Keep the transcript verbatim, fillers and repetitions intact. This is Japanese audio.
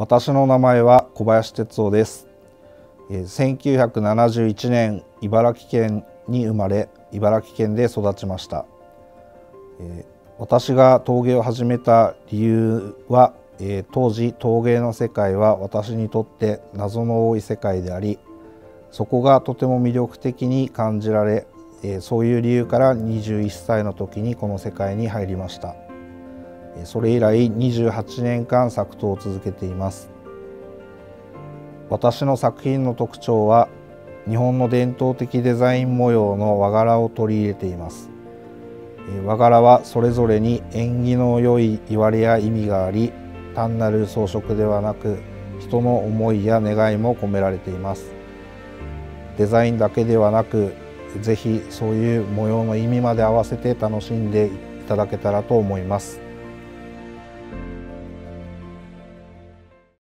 私の名前は小林哲夫です。せんきゅうひゃくななじゅういちねん茨城県に生まれ、茨城県で育ちました。私が陶芸を始めた理由は、当時陶芸の世界は私にとって謎の多い世界であり、そこがとても魅力的に感じられ、そういう理由からにじゅういっさいの時にこの世界に入りました。それ以来にじゅうはちねんかん作陶を続けています。私の作品の特徴は、日本の伝統的デザイン模様の和柄を取り入れています。和柄はそれぞれに縁起の良いいわれや意味があり、単なる装飾ではなく、人の思いや願いも込められています。デザインだけではなく、ぜひそういう模様の意味まで合わせて楽しんでいただけたらと思います。